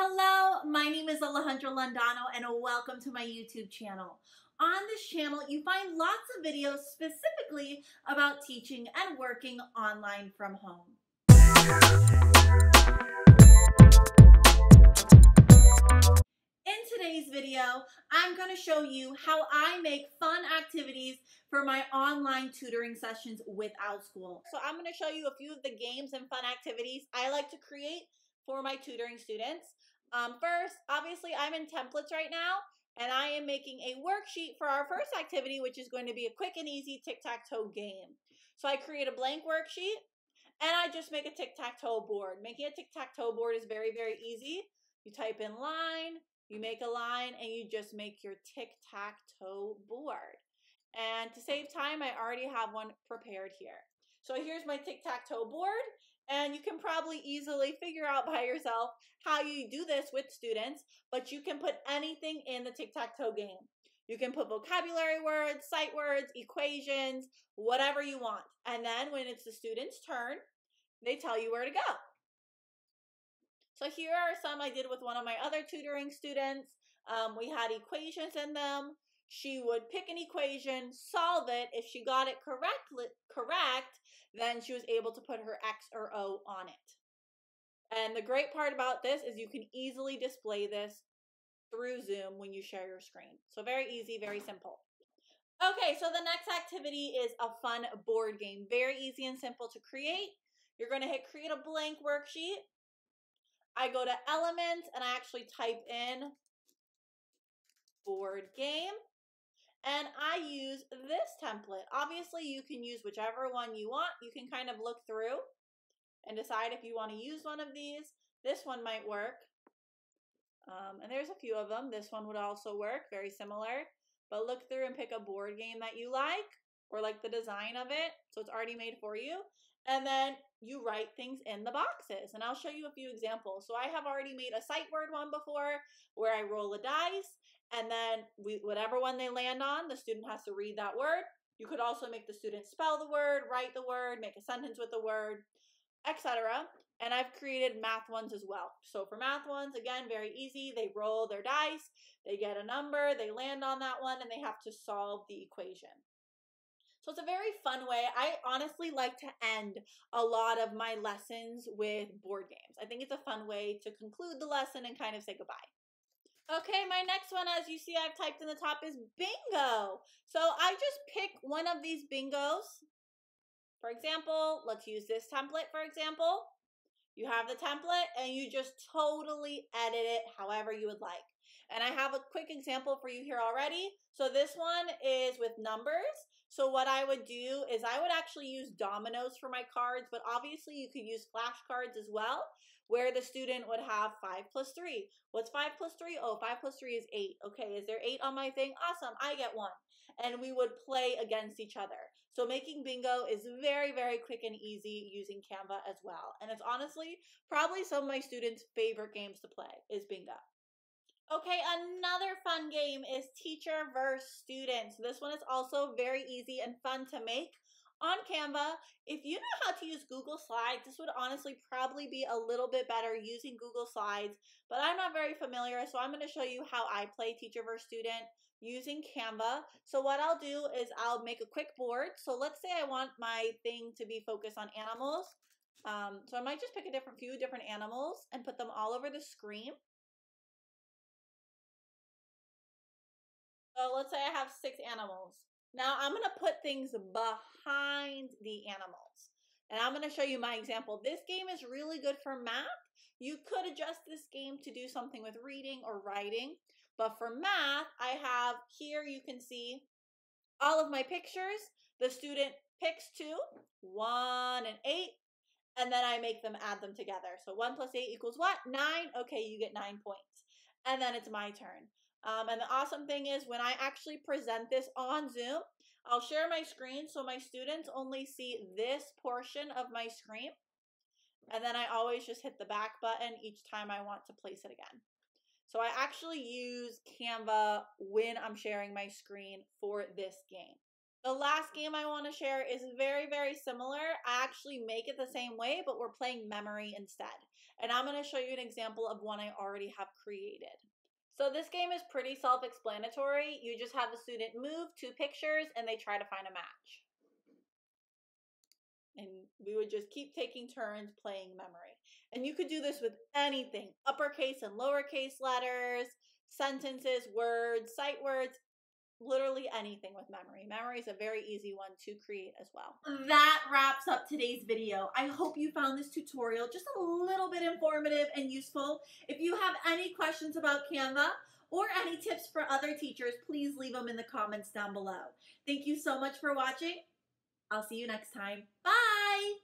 Hello, my name is Alejandra Londoño and welcome to my YouTube channel. On this channel, you find lots of videos specifically about teaching and working online from home. In today's video, I'm going to show you how I make fun activities for my online tutoring sessions with Outschool. So I'm going to show you a few of the games and fun activities I like to create for my tutoring students. First, obviously I'm in templates right now and I am making a worksheet for our first activity, which is going to be a quick and easy tic-tac-toe game. So I create a blank worksheet and I just make a tic-tac-toe board. Making a tic-tac-toe board is very, very easy. You type in line, you make a line, and you just make your tic-tac-toe board. And to save time, I already have one prepared here. So here's my tic-tac-toe board. And you can probably easily figure out by yourself how you do this with students, but you can put anything in the tic-tac-toe game. You can put vocabulary words, sight words, equations, whatever you want. And then when it's the student's turn, they tell you where to go. So here are some I did with one of my other tutoring students. We had equations in them. She would pick an equation, solve it. If she got it correct, then she was able to put her X or O on it. And the great part about this is you can easily display this through Zoom when you share your screen. So very easy, very simple. Okay, so the next activity is a fun board game. Very easy and simple to create. You're going to hit create a blank worksheet. I go to elements and I actually type in board game. And I use this template. Obviously, you can use whichever one you want. You can kind of look through and decide if you want to use one of these. This one might work. And there's a few of them. This one would also work, very similar. But look through and pick a board game that you like or like the design of it. So it's already made for you. And then you write things in the boxes. And I'll show you a few examples. So I have already made a sight word one before where I roll a dice. And then whatever one they land on, the student has to read that word. You could also make the student spell the word, write the word, make a sentence with the word, etc. And I've created math ones as well. So for math ones, again, very easy. They roll their dice, they get a number, they land on that one, and they have to solve the equation. So it's a very fun way. I honestly like to end a lot of my lessons with board games. I think it's a fun way to conclude the lesson and kind of say goodbye. Okay, my next one, as you see, I've typed in the top is bingo. So I just pick one of these bingos. For example, let's use this template, for example. You have the template and you just totally edit it however you would like. And I have a quick example for you here already. So this one is with numbers. So what I would do is I would actually use dominoes for my cards, but obviously you could use flashcards as well, where the student would have 5 plus 3. What's 5 plus 3? Oh, 5 plus 3 is 8. Okay, is there 8 on my thing? Awesome, I get one. And we would play against each other. So making bingo is very, very quick and easy using Canva as well. And it's honestly probably some of my students' favorite games to play is bingo. Okay, another fun game is teacher versus student. So this one is also very easy and fun to make on Canva. If you know how to use Google Slides, this would honestly probably be a little bit better using Google Slides, but I'm not very familiar, so I'm going to show you how I play teacher versus student using Canva. So what I'll do is I'll make a quick board. So let's say I want my thing to be focused on animals. So I might just pick a few different animals and put them all over the screen. So let's say I have 6 animals. Now I'm going to put things behind the animals. And I'm going to show you my example. This game is really good for math. You could adjust this game to do something with reading or writing. But for math, I have here, you can see all of my pictures. The student picks 2, 1, and 8. And then I make them add them together. So 1 plus 8 equals what? 9. Okay, you get 9 points. And then it's my turn. And the awesome thing is when I actually present this on Zoom, I'll share my screen so my students only see this portion of my screen. And then I always just hit the back button each time I want to place it again. So I actually use Canva when I'm sharing my screen for this game. The last game I want to share is very, very similar. I actually make it the same way, but we're playing memory instead. and I'm going to show you an example of one I already have created. So this game is pretty self-explanatory. You just have the student move two pictures and they try to find a match. And we would just keep taking turns playing memory. And you could do this with anything, uppercase and lowercase letters, sentences, words, sight words, literally anything with memory. Memory is a very easy one to create as well. That wraps up today's video. I hope you found this tutorial just a little bit informative and useful. If you have any questions about Canva or any tips for other teachers, please leave them in the comments down below. Thank you so much for watching. I'll see you next time. Bye!